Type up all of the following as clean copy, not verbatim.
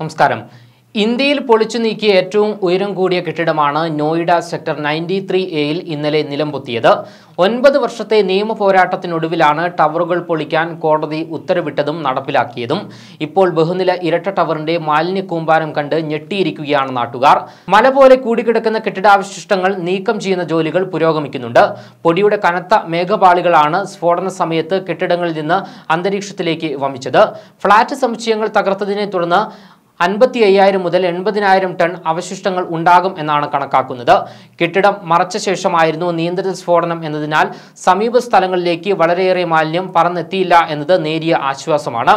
നമസ്കാരം ഇന്ത്യയിൽ പൊളിച്ചു നീക്കിയ ഏറ്റവും ഉയരം കൂടിയ കെട്ടിടമാണ് നോയിഡ സെക്ടർ 93A യിൽ ഇന്നലെ നിലംപൊത്തിയത് 9 വർഷത്തെ നിയമ പോരാട്ടത്തിനൊടുവിലാണ് ടവറുകൾ പൊളിക്കാൻ കോടതി ഉത്തരവിട്ടതും നടപ്പിലാക്കിയതും ഇപ്പോൾ ബഹുനില ഇരട്ട ടവറിന്റെ മാലിന്യ കൂമ്പാരം കണ്ട് ഞെട്ടിയിരിക്കുകയാണ് നാട്ടുകാർ മലപോലെ കൂടിക്കിടക്കുന്ന കെട്ടിടാവശിഷ്ടങ്ങൾ നീക്കം ചെയ്യുന്ന ജോലികൾ പുരോഗമിക്കുന്നുണ്ട് പൊടിയുടെ കനത്ത മേഘപാളികളാണ് സ്ഫോടന സമയത്ത് കെട്ടിടങ്ങളിൽ നിന്ന് അന്തരീക്ഷത്തിലേക്ക് വമിച്ചത് ഫ്ലാറ്റ് സമുച്ചയങ്ങൾ തകർത്തതിനെ തുടർന്ന് 55000 മുതൽ 80000 ടൺ അവശിഷ്ടങ്ങൾ ഉണ്ടാകും എന്നാണ് കണക്കാക്കുന്നത് കെട്ടിടം മറച്ച ശേഷമായിരുന്നു നിയന്ത്രിത സ്ഫോടനം എന്നതിനാൽ സമീപ സ്ഥലങ്ങളിലേക്ക് വളരെയേറെ മാലിന്യം പറന്നെത്തിയില്ല എന്നത് നേരിയ ആശ്വാസമാണ്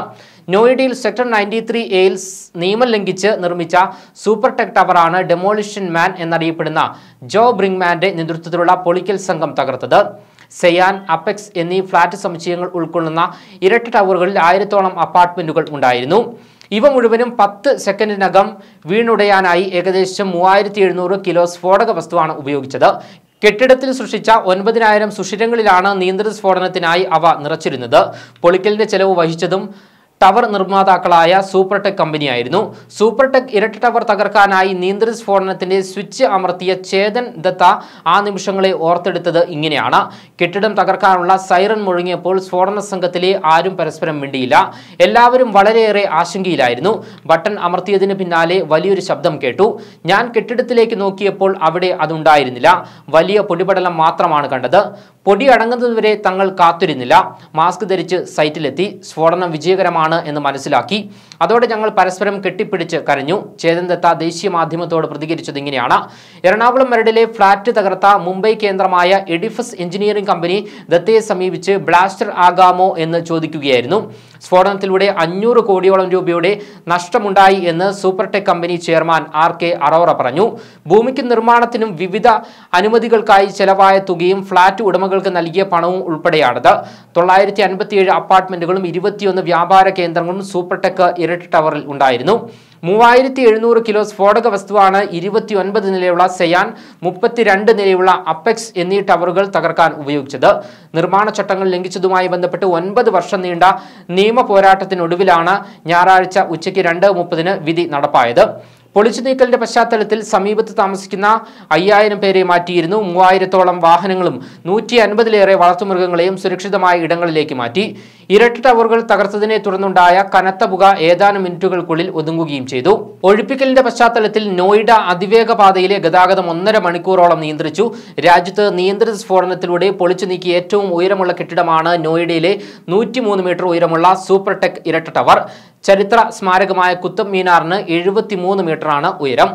നോയിഡയിൽ സെക്ടർ 93A യിൽ നിയമം ലംഘിച്ച് നിർമ്മിച്ച സൂപ്പർടെക് ടവറാണ് ഡെമോളിഷൻ മാൻ എന്നറിയപ്പെടുന്ന ജോ ബ്രിങ്മാന്റെ നേതൃത്വത്തിലുള്ള പൊളിക്കൽ സംഘം തകർത്തത് സെയാൻ അപെക്സ് എന്നീ ഫ്ലാറ്റ് സമുച്ചയങ്ങൾ ഉൾക്കൊള്ളുന്ന ഇരട്ട ടവറുകളിൽ 1000ഓളം അപ്പാർട്ട്മെന്റുകൾ ഉണ്ടായിരുന്നു ഇവ മുഴുവനും 10 സെക്കൻഡിനകം വീണുടയാനായി ഏകദേശം 3700 കിലോ സ്ഫോടക വസ്തുവാണ് ഉപയോഗിച്ചത് കെട്ടിടത്തിൽ സൃഷ്ടിച്ച 9000 സുഷിരങ്ങളിലാണ് നിയന്ത്രിത സ്ഫോടനത്തിനായി അവ നിറച്ചിരുന്നത് പൊളിക്കലിന്റെ ചെലവ് വഹിച്ചതും ടവർ നിർമ്മാതാക്കളായ സൂപ്പർടെക് കമ്പനിയായിരുന്നു സൂപ്പർടെക് ഇരട്ട ടവർ തകർക്കാനായി നിയന്ത്രിത സ്ഫോടനത്തിന്റെ സ്വിച്ച് അമർത്തിയ ചേതൻ ദത്ത ആ നിമിഷങ്ങളെ ഓർത്തെടുത്തത് ഇങ്ങനെയാണ് കെട്ടിടം തകർക്കാനുള്ള സൈറൺ മുഴങ്ങിയപ്പോൾ സ്ഫോടന സംഘത്തിലെ ആരും പരസ്പരം മിണ്ടിയില്ല എല്ലാവരും വളരെയേറെ ആശങ്കയിലായിരുന്നു ബട്ടൺ അമർത്തിയതിന് പിന്നാലെ വലിയൊരു ശബ്ദം കേട്ടു ഞാൻ കെട്ടിടത്തിലേക്ക് നോക്കിയപ്പോൾ അവിടെ അതുണ്ടായിരുന്നില്ല വലിയ പൊടിപടലം മാത്രമാണ് കണ്ടത് പൊടി അടങ്ങുന്നതുവരെ തങ്ങൾ കാത്തിരുന്നില്ല മാസ്ക് ധരിച്ച് സൈറ്റിലെത്തി സ്ഫോടനം വിജയകരമാണ് എന്ന് മനസ്സിലാക്കി അതോടെ ഞങ്ങൾ പരസ്പരം കെട്ടിപ്പിടിച്ച് കരഞ്ഞു ചേതൻ ദത്ത ദേശീയ മാധ്യമത്തോട് പ്രതികരിച്ചത് ഇങ്ങനെയാണ് എറണാകുളം മരടിലെ ഫ്ളാറ്റ് തകർത്ത മുംബൈ കേന്ദ്രമായ എഡിഫസ് എഞ്ചിനീയറിംഗ് കമ്പനി ദത്തയെ സമീപിച്ച് ബ്ലാസ്റ്റർ ആകാമോ എന്ന് ചോദിക്കുകയായിരുന്നു സ്ഫോടനത്തിലൂടെ 500 കോടിയോളം രൂപയുടെ നഷ്ടമുണ്ടായി എന്ന് Supertech company chairman R K Arora പറഞ്ഞു ഭൂമിക്ക് നിർമ്മാണത്തിനും വിവിധ അനുമതികൾക്കായി ചെലവായ തുകയും ഫ്ളാറ്റ് ഉടമകൾക്ക് നൽകിയ പണവും ഉൾപ്പെടെയാണത് 957 അപ്പാർട്ട്മെന്റുകളും 21 വ്യാപാര കേന്ദ്രങ്ങളും സൂപ്പർടെക് ഇരട്ട ടവറിൽ ഉണ്ടായിരുന്നു 3700 കിലോ സ്ഫോടക വസ്തുവാണ് 29 നിലയുള്ള സെയാൻ 32 നിലയുള്ള അപെക്സ് എന്നീ ടവറുകൾ തകർക്കാൻ ഉപയോഗിച്ചത് നിർമ്മാണ ചട്ടങ്ങൾ ലംഘിച്ചതുമായി ബന്ധപ്പെട്ട് 9 വർഷം നീണ്ട നിയമ പോരാട്ടത്തിനൊടുവിലാണ് ഞായറാഴ്ച ഉച്ചയ്ക്ക് 2:30-ന് വിധി നടപ്പായത് പൊളിച്ചു നീക്കലിന്റെ പശ്ചാത്തലത്തിൽ സമീപത്ത് താമസിക്കുന്ന 5000 പേരെ മാറ്റിയിരുന്നു 3000ഓളം വാഹനങ്ങളും 150ലേറെ വളർത്തുമൃഗങ്ങളെയും സുരക്ഷിതമായ ഇടങ്ങളിലേക്ക് മാറ്റി ഇരട്ട ടവറുകൾ തകർത്തതിനെ തുടർന്നുണ്ടായ കനത്ത പുക ഏതാനും മിനിറ്റുകൾക്കുള്ളിൽ ഒതുങ്ങുകയും ചെയ്തു ഒഴിപ്പിക്കലിന്റെ പശ്ചാത്തലത്തിൽ നോയിഡ അതിവേഗ പാതയിലെ ഗതാഗതം 1.5 മണിക്കൂറോളം നിയന്ത്രിച്ചു രാജ്യത്ത് നിയന്ത്രിത സ്ഫോടനത്തിലൂടെ പൊളിച്ചു നീക്കിയ ഏറ്റവും ഉയരമുള്ള കെട്ടിടമാണ് നോയിഡയിലെ 103 മീറ്റർ ഉയരമുള്ള സൂപ്പർടെക് ഇരട്ട ടവർ ചരിത്ര സ്മാരകമായ കുത്തബ് മീനാറിന് 73 മീറ്ററാണ് ഉയരം